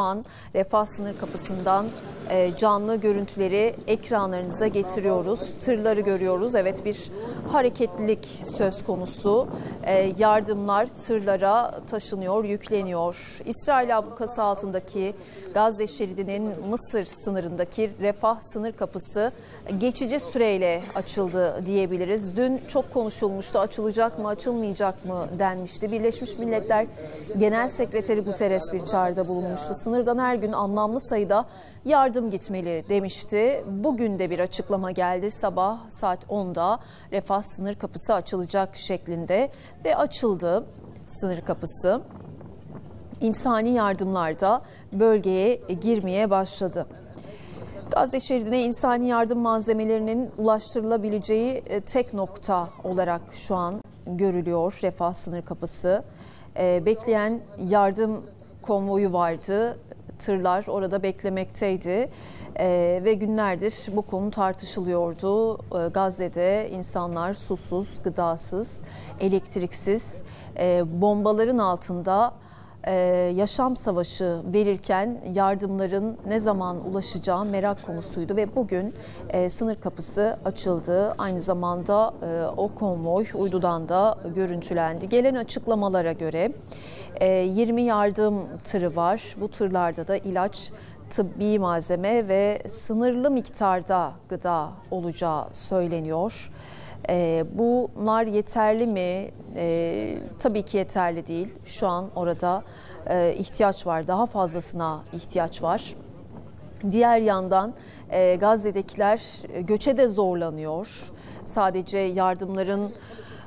Şu an Refah Sınır Kapısı'ndan canlı görüntüleri ekranlarınıza getiriyoruz. Tırları görüyoruz. Evet, bir hareketlilik söz konusu. Yardımlar tırlara taşınıyor, yükleniyor. İsrail ablukası altındaki Gazze Şeridi'nin Mısır sınırındaki Refah Sınır Kapısı geçici süreyle açıldı diyebiliriz. Dün çok konuşulmuştu. Açılacak mı, açılmayacak mı denmişti. Birleşmiş Milletler Genel Sekreteri Guterres bir çağrıda bulunmuştu. Sınırdan her gün anlamlı sayıda yardım gitmeli demişti. Bugün de bir açıklama geldi. Sabah saat 10'da Refah Sınır Kapısı açılacak şeklinde ve açıldı sınır kapısı. İnsani yardımlar da bölgeye girmeye başladı. Gazze Şeridi'ne insani yardım malzemelerinin ulaştırılabileceği tek nokta olarak şu an görülüyor Refah Sınır Kapısı. Bekleyen yardım konvoyu vardı. Tırlar orada beklemekteydi ve günlerdir bu konu tartışılıyordu. Gazze'de insanlar susuz, gıdasız, elektriksiz, bombaların altında yaşam savaşı verirken yardımların ne zaman ulaşacağı merak konusuydu ve bugün sınır kapısı açıldı. Aynı zamanda o konvoy uydudan da görüntülendi. Gelen açıklamalara göre 20 yardım tırı var. Bu tırlarda da ilaç, tıbbi malzeme ve sınırlı miktarda gıda olacağı söyleniyor. Bunlar yeterli mi? Tabii ki yeterli değil. Şu an orada ihtiyaç var. Daha fazlasına ihtiyaç var. Diğer yandan Gazze'dekiler göçe de zorlanıyor. Sadece yardımların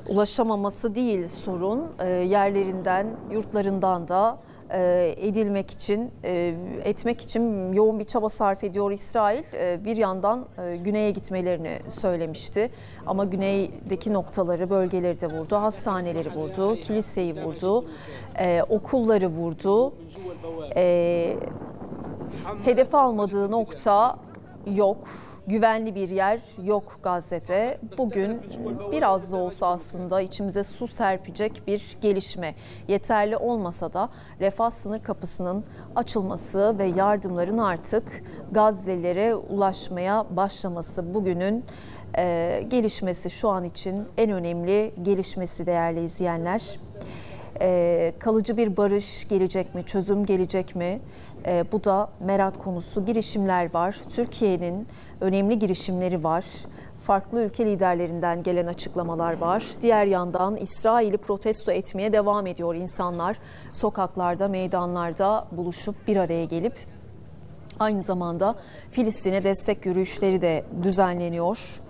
ulaşamaması değil sorun, yerlerinden, yurtlarından da etmek için yoğun bir çaba sarf ediyor İsrail. Bir yandan güneye gitmelerini söylemişti ama güneydeki noktaları, bölgeleri de vurdu, hastaneleri vurdu, kiliseyi vurdu, okulları vurdu. Hedef almadığı nokta yok. Güvenli bir yer yok Gazze'de. Bugün biraz da olsa aslında içimize su serpecek bir gelişme. Yeterli olmasa da Refah Sınır Kapısı'nın açılması ve yardımların artık Gazze'lere ulaşmaya başlaması bugünün gelişmesi, şu an için en önemli gelişmesi değerli izleyenler. Kalıcı bir barış gelecek mi, çözüm gelecek mi? Bu da merak konusu. Girişimler var. Türkiye'nin önemli girişimleri var. Farklı ülke liderlerinden gelen açıklamalar var. Diğer yandan İsrail'i protesto etmeye devam ediyor insanlar. Sokaklarda, meydanlarda buluşup bir araya gelip aynı zamanda Filistin'e destek yürüyüşleri de düzenleniyor.